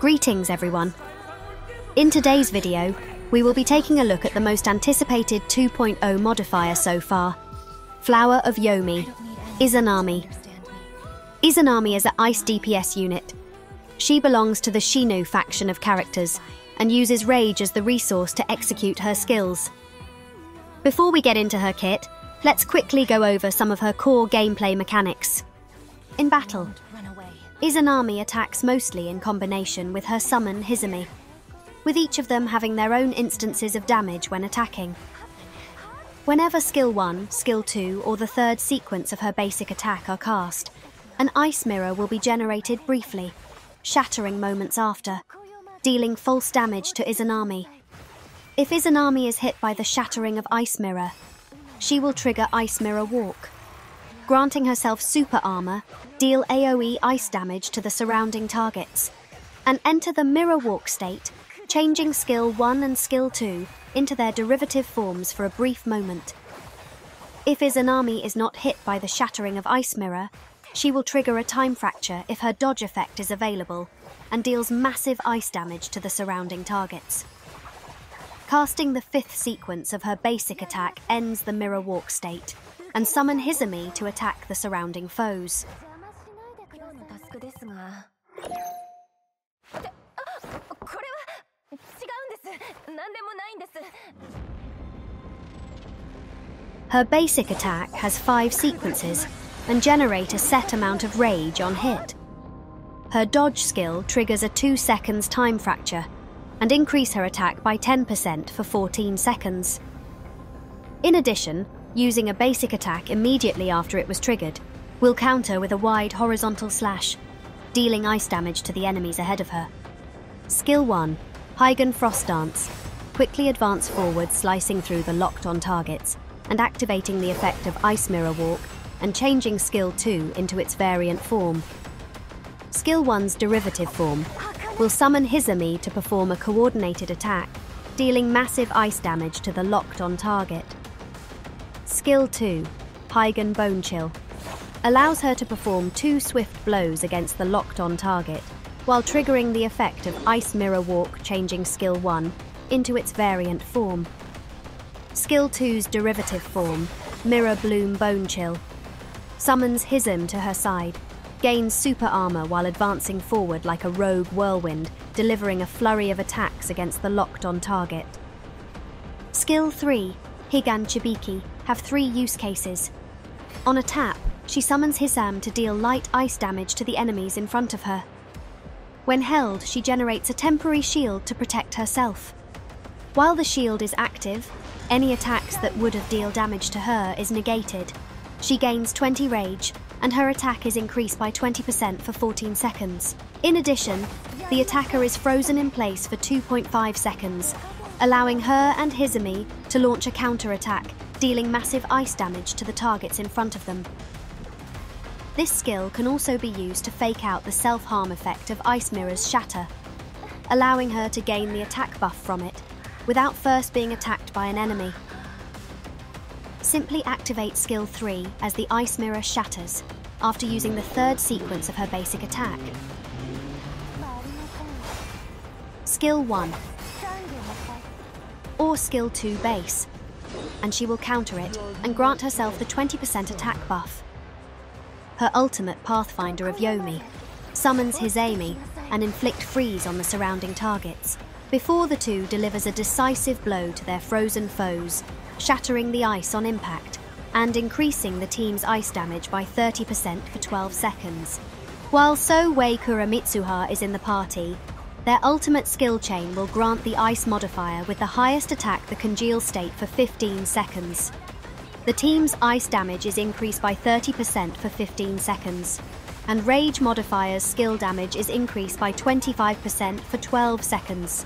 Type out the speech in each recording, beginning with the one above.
Greetings everyone. In today's video, we will be taking a look at the most anticipated 2.0 modifier so far, Flower of Yomi, Izanami. Izanami is an ice DPS unit. She belongs to the Shino faction of characters and uses Rage as the resource to execute her skills. Before we get into her kit, let's quickly go over some of her core gameplay mechanics. In battle, Izanami attacks mostly in combination with her summon Hizumi, with each of them having their own instances of damage when attacking. Whenever Skill 1, Skill 2 or the third sequence of her basic attack are cast, an ice mirror will be generated briefly, shattering moments after, dealing false damage to Izanami. If Izanami is hit by the shattering of ice mirror, she will trigger ice mirror walk, granting herself super armor, deal AoE ice damage to the surrounding targets, and enter the mirror walk state, changing skill 1 and skill 2 into their derivative forms for a brief moment. If Izanami is not hit by the shattering of ice mirror, she will trigger a time fracture if her dodge effect is available and deals massive ice damage to the surrounding targets. Casting the fifth sequence of her basic attack ends the mirror walk state, and summon Hizumi to attack the surrounding foes. Her basic attack has 5 sequences and generates a set amount of rage on hit. Her dodge skill triggers a 2 seconds time fracture and increase her attack by 10% for 14 seconds. In addition, using a basic attack immediately after it was triggered will counter with a wide horizontal slash, dealing ice damage to the enemies ahead of her. Skill 1, Heigan Frost Dance. Quickly advance forward, slicing through the locked-on targets and activating the effect of Ice Mirror Walk and changing Skill 2 into its variant form. Skill 1's derivative form will summon Hizumi to perform a coordinated attack, dealing massive ice damage to the locked-on target. Skill 2, Pygon Bone Chill, allows her to perform 2 swift blows against the locked-on target, while triggering the effect of Ice Mirror Walk, changing Skill 1 into its variant form. Skill 2's derivative form, Mirror Bloom Bone Chill, summons Hizumi to her side, gains super armor while advancing forward like a rogue whirlwind, delivering a flurry of attacks against the locked-on target. Skill 3, Higan Chibiki, have 3 use cases. On a tap, she summons Hisame to deal light ice damage to the enemies in front of her. When held, she generates a temporary shield to protect herself. While the shield is active, any attacks that would have dealt damage to her is negated. She gains 20 rage, and her attack is increased by 20% for 14 seconds. In addition, the attacker is frozen in place for 2.5 seconds, allowing her and Hizumi to launch a counter-attack, dealing massive ice damage to the targets in front of them. This skill can also be used to fake out the self-harm effect of Ice Mirror's Shatter, allowing her to gain the attack buff from it without first being attacked by an enemy. Simply activate Skill 3 as the Ice Mirror shatters after using the third sequence of her basic attack. Skill 1 or Skill 2 base, and she will counter it and grant herself the 20% attack buff. Her ultimate Pathfinder of Yomi summons Hizami and inflict freeze on the surrounding targets before the two delivers a decisive blow to their frozen foes, shattering the ice on impact and increasing the team's ice damage by 30% for 12 seconds. While Sōei Kura Mitsuha is in the party, their ultimate skill chain will grant the ice modifier with the highest attack the congeal state for 15 seconds. The team's ice damage is increased by 30% for 15 seconds, and Rage modifier's skill damage is increased by 25% for 12 seconds.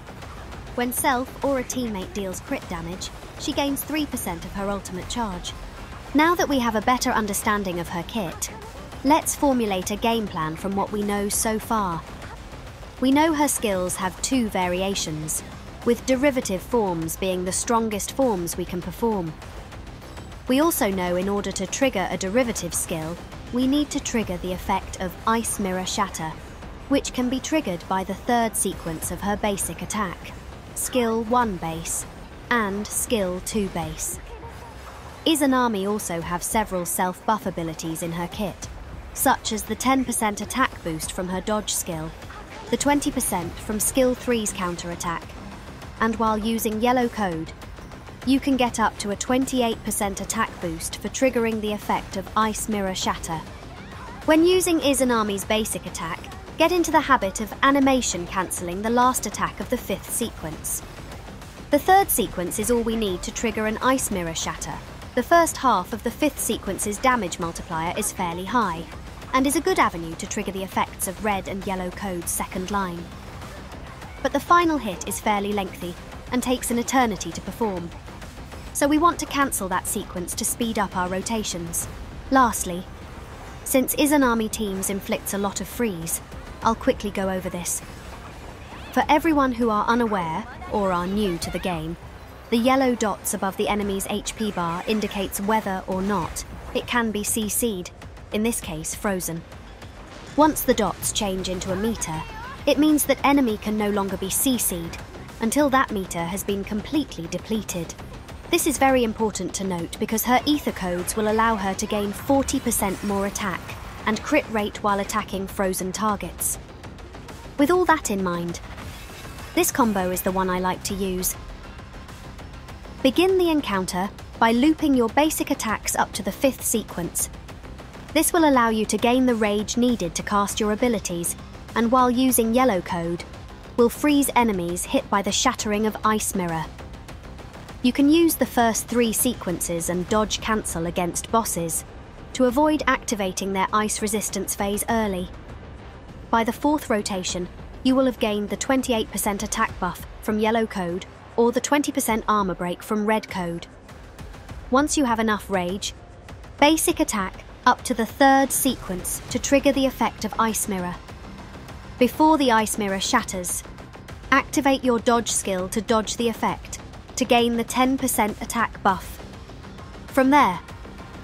When self or a teammate deals crit damage, she gains 3% of her ultimate charge. Now that we have a better understanding of her kit, let's formulate a game plan from what we know so far. We know her skills have 2 variations, with derivative forms being the strongest forms we can perform. We also know in order to trigger a derivative skill, we need to trigger the effect of Ice Mirror Shatter, which can be triggered by the third sequence of her basic attack, Skill 1 base and Skill 2 base. Izanami also have several self-buff abilities in her kit, such as the 10% attack boost from her dodge skill, the 20% from Skill 3's counter-attack, and while using Yellow Code, you can get up to a 28% attack boost for triggering the effect of Ice Mirror Shatter. When using Izanami's basic attack, get into the habit of animation cancelling the last attack of the fifth sequence. The third sequence is all we need to trigger an Ice Mirror Shatter. The first half of the fifth sequence's damage multiplier is fairly high, and is a good avenue to trigger the effects of Red and Yellow Code's second line. But the final hit is fairly lengthy, and takes an eternity to perform. So we want to cancel that sequence to speed up our rotations. Lastly, since Izanami teams inflicts a lot of freeze, I'll quickly go over this. For everyone who are unaware, or are new to the game, the yellow dots above the enemy's HP bar indicates whether or not it can be CC'd, in this case frozen. Once the dots change into a meter, it means that enemy can no longer be CC'd until that meter has been completely depleted. This is very important to note because her ether codes will allow her to gain 40% more attack and crit rate while attacking frozen targets. With all that in mind, this combo is the one I like to use. Begin the encounter by looping your basic attacks up to the fifth sequence. This will allow you to gain the rage needed to cast your abilities, and while using Yellow Code, will freeze enemies hit by the shattering of Ice Mirror. You can use the first three sequences and dodge cancel against bosses to avoid activating their ice resistance phase early. By the fourth rotation, you will have gained the 28% attack buff from Yellow Code or the 20% armor break from Red Code. Once you have enough rage, basic attack up to the third sequence to trigger the effect of Ice Mirror. Before the Ice Mirror shatters, activate your dodge skill to dodge the effect to gain the 10% attack buff. From there,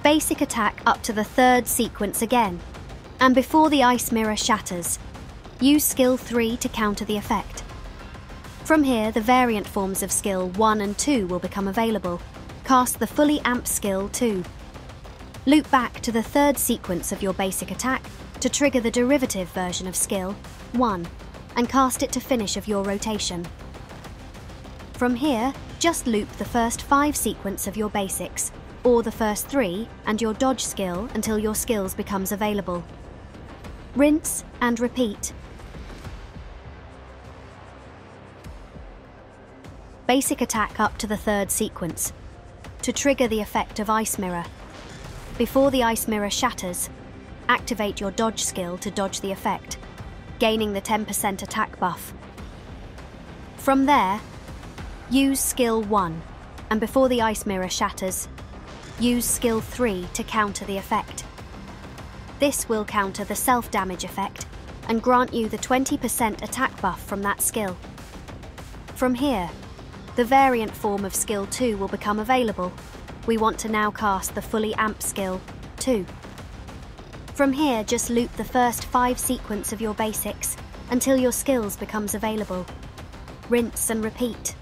basic attack up to the third sequence again, and before the Ice Mirror shatters, use Skill 3 to counter the effect. From here, the variant forms of Skill 1 and 2 will become available. Cast the fully amped Skill 2. Loop back to the third sequence of your basic attack to trigger the derivative version of Skill 1 and cast it to finish of your rotation. From here, just loop the first 5 sequence of your basics, or the first 3 and your dodge skill until your skills becomes available. Rinse and repeat. Basic attack up to the third sequence, to trigger the effect of Ice Mirror. Before the Ice Mirror shatters, activate your dodge skill to dodge the effect, gaining the 10% attack buff. From there, use Skill 1, and before the Ice Mirror shatters, use Skill 3 to counter the effect. This will counter the self-damage effect and grant you the 20% attack buff from that skill. From here, the variant form of Skill 2 will become available. We want to now cast the fully amped Skill 2. From here, just loop the first 5 sequence of your basics until your skills becomes available. Rinse and repeat.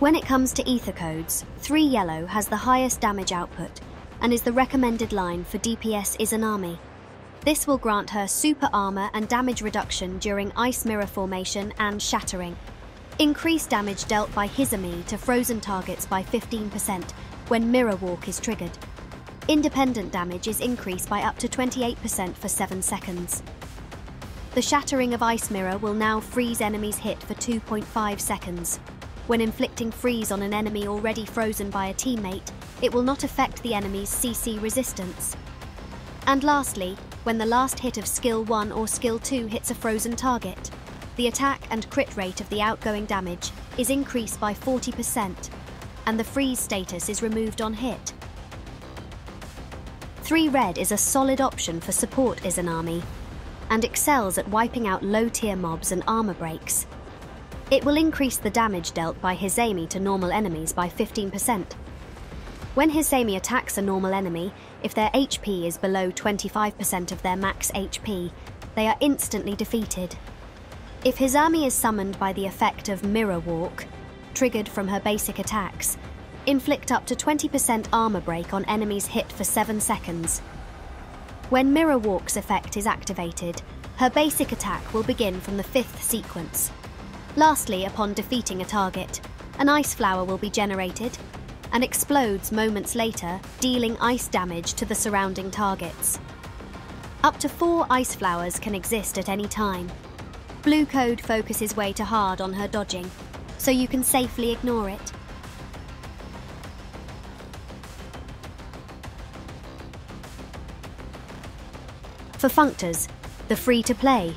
When it comes to ether codes, 3 yellow has the highest damage output and is the recommended line for DPS Izanami. This will grant her super armor and damage reduction during Ice Mirror formation and shattering. Increase damage dealt by Hizumi to frozen targets by 15% when Mirror Walk is triggered. Independent damage is increased by up to 28% for 7 seconds. The shattering of Ice Mirror will now freeze enemies hit for 2.5 seconds. When inflicting freeze on an enemy already frozen by a teammate, it will not affect the enemy's CC resistance. And lastly, when the last hit of Skill 1 or Skill 2 hits a frozen target, the attack and crit rate of the outgoing damage is increased by 40%, and the freeze status is removed on hit. 3 red is a solid option for support Izanami, and excels at wiping out low-tier mobs and armor breaks. It will increase the damage dealt by Hisame to normal enemies by 15%. When Hisame attacks a normal enemy, if their HP is below 25% of their max HP, they are instantly defeated. If Hisame is summoned by the effect of Mirror Walk, triggered from her basic attacks, inflict up to 20% armor break on enemies hit for 7 seconds. When Mirror Walk's effect is activated, her basic attack will begin from the 5th sequence. Lastly, upon defeating a target, an ice flower will be generated and explodes moments later, dealing ice damage to the surrounding targets. Up to 4 ice flowers can exist at any time. Blue Code focuses way too hard on her dodging, so you can safely ignore it. For Functors, the free-to-play,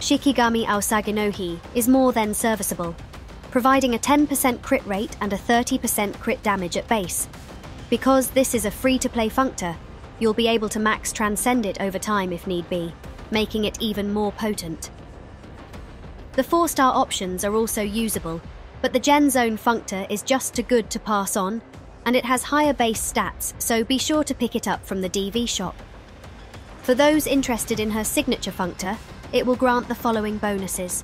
Shikigami Aosaginohi is more than serviceable, providing a 10% crit rate and a 30% crit damage at base. Because this is a free-to-play functor, you'll be able to max transcend it over time if need be, making it even more potent. The 4-star options are also usable, but the Gen Zone functor is just too good to pass on, and it has higher base stats, so be sure to pick it up from the DV shop. For those interested in her signature functor, it will grant the following bonuses.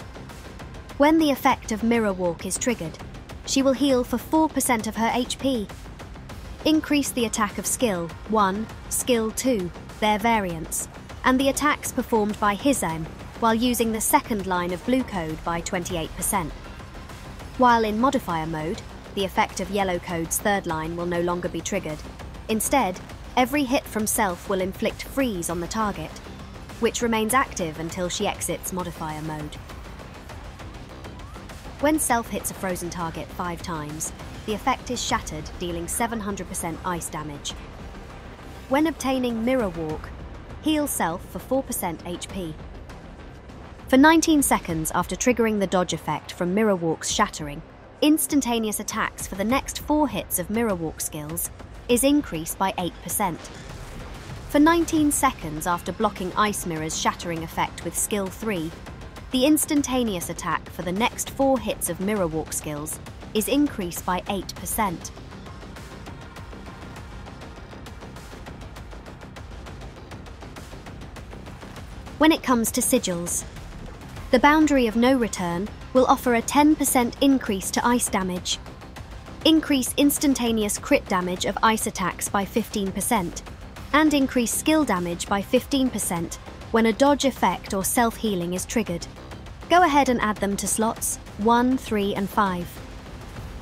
When the effect of Mirror Walk is triggered, she will heal for 4% of her HP. Increase the attack of Skill 1, Skill 2, their variants, and the attacks performed by Hisame while using the 2nd line of Blue Code by 28%. While in Modifier mode, the effect of Yellow Code's 3rd line will no longer be triggered. Instead, every hit from self will inflict freeze on the target, which remains active until she exits modifier mode. When self hits a frozen target 5 times, the effect is shattered, dealing 700% ice damage. When obtaining Mirror Walk, heal self for 4% HP. For 19 seconds after triggering the dodge effect from Mirror Walk's shattering, instantaneous attacks for the next 4 hits of Mirror Walk skills is increased by 8%. For 19 seconds after blocking Ice Mirror's shattering effect with Skill 3, the instantaneous attack for the next 4 hits of Mirror Walk skills is increased by 8%. When it comes to Sigils, the Boundary of No Return will offer a 10% increase to ice damage. Increase instantaneous crit damage of ice attacks by 15%. And increase skill damage by 15% when a dodge effect or self-healing is triggered. Go ahead and add them to slots 1, 3 and 5.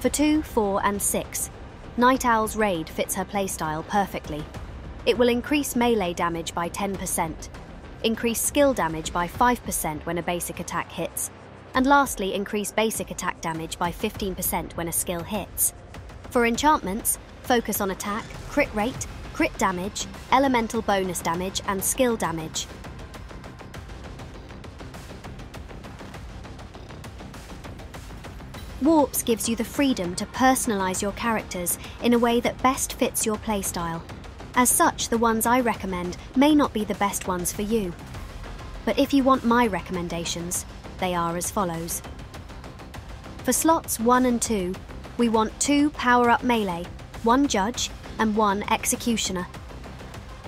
For 2, 4 and 6, Night Owl's Raid fits her playstyle perfectly. It will increase melee damage by 10%, increase skill damage by 5% when a basic attack hits, and lastly increase basic attack damage by 15% when a skill hits. For enchantments, focus on attack, crit rate, crit damage, elemental bonus damage, and skill damage. Warps gives you the freedom to personalize your characters in a way that best fits your playstyle. As such, the ones I recommend may not be the best ones for you. But if you want my recommendations, they are as follows. For slots 1 and 2, we want 2 power-up melee, 1 judge, and 1 Executioner.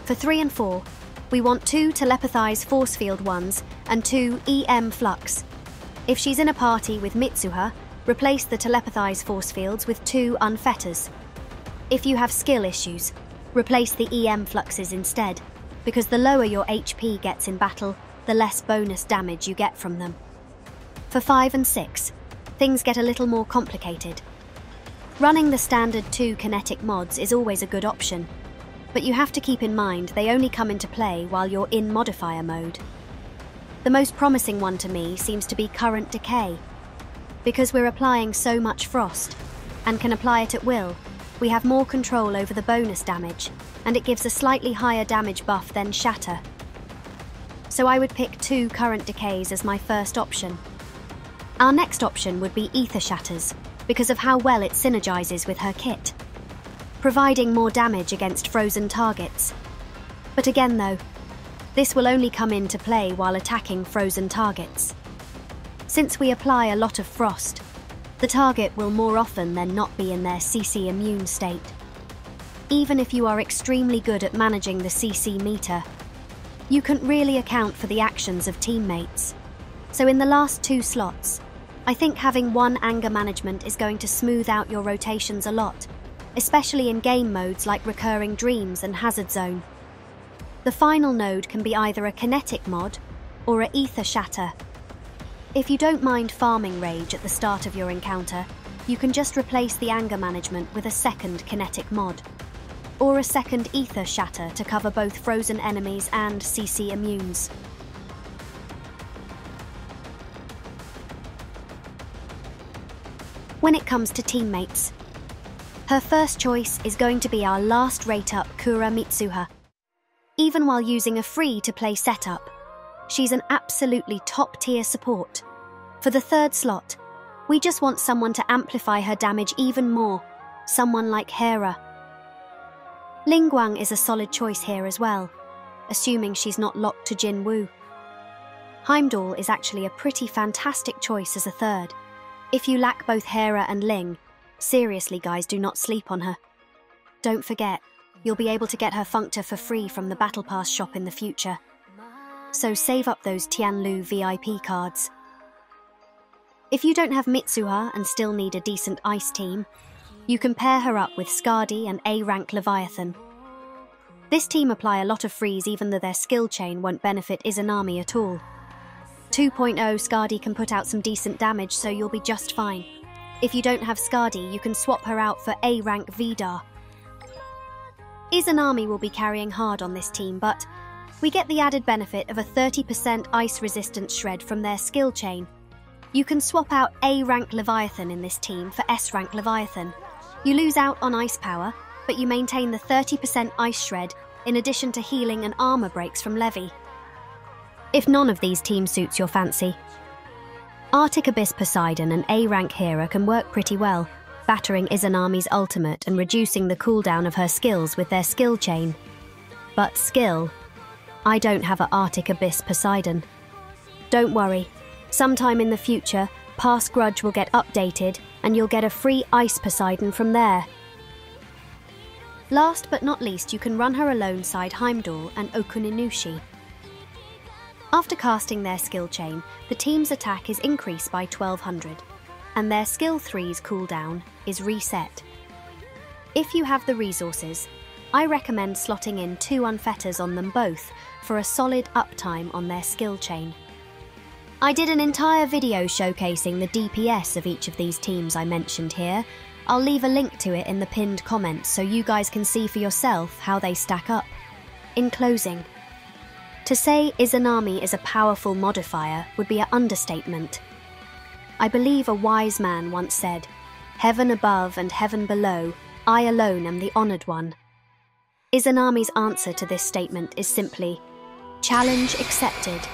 For 3 and 4, we want 2 Telepathize Force Field 1s and 2 EM Flux. If she's in a party with Mitsuha, replace the Telepathize Force Fields with 2 Unfetters. If you have skill issues, replace the EM Fluxes instead, because the lower your HP gets in battle, the less bonus damage you get from them. For 5 and 6, things get a little more complicated. Running the standard 2 kinetic mods is always a good option, but you have to keep in mind they only come into play while you're in modifier mode. The most promising one to me seems to be Current Decay. Because we're applying so much frost, and can apply it at will, we have more control over the bonus damage, and it gives a slightly higher damage buff than Shatter. So I would pick 2 Current Decays as my first option. Our next option would be Ether Shatters, because of how well it synergizes with her kit, providing more damage against frozen targets. But again though, this will only come into play while attacking frozen targets. Since we apply a lot of frost, the target will more often than not be in their CC immune state. Even if you are extremely good at managing the CC meter, you can't really account for the actions of teammates. So in the last two slots, I think having one anger management is going to smooth out your rotations a lot, especially in game modes like Recurring Dreams and Hazard Zone. The final node can be either a kinetic mod or an Ether Shatter. If you don't mind farming rage at the start of your encounter, you can just replace the anger management with a second kinetic mod, or a second Ether Shatter to cover both frozen enemies and CC immunes. When it comes to teammates, her first choice is going to be our last rate-up Kura Mitsuha. Even while using a free-to-play setup, she's an absolutely top-tier support. For the third slot, we just want someone to amplify her damage even more, someone like Hera. Lingguang is a solid choice here as well, assuming she's not locked to Jin Wu. Heimdall is actually a pretty fantastic choice as a third. If you lack both Hera and Ling, seriously guys, do not sleep on her. Don't forget, you'll be able to get her Functor for free from the Battle Pass shop in the future. So save up those Tianlu VIP cards. If you don't have Mitsuha and still need a decent ice team, you can pair her up with Skadi and A-rank Leviathan. This team apply a lot of freeze even though their skill chain won't benefit Izanami at all. 2.0 Skadi can put out some decent damage, so you'll be just fine. If you don't have Skadi, you can swap her out for A-rank Vidar. Izanami will be carrying hard on this team, but we get the added benefit of a 30% ice resistance shred from their skill chain. You can swap out A-rank Leviathan in this team for S-rank Leviathan. You lose out on ice power, but you maintain the 30% ice shred in addition to healing and armor breaks from Levi. If none of these teams suits your fancy, Arctic Abyss Poseidon and A-rank Hera can work pretty well, battering Izanami's ultimate and reducing the cooldown of her skills with their skill chain. But skill? I don't have an Arctic Abyss Poseidon. Don't worry, sometime in the future, Pass Grudge will get updated and you'll get a free Ice Poseidon from there. Last but not least, you can run her alongside Heimdall and Okuninushi. After casting their skill chain, the team's attack is increased by 1200, and their skill 3's cooldown is reset. If you have the resources, I recommend slotting in 2 unfetters on them both for a solid uptime on their skill chain. I did an entire video showcasing the DPS of each of these teams I mentioned here. I'll leave a link to it in the pinned comments so you guys can see for yourself how they stack up. In closing, to say Izanami is a powerful modifier would be an understatement. I believe a wise man once said, "Heaven above and heaven below, I alone am the honoured one." Izanami's answer to this statement is simply, challenge accepted.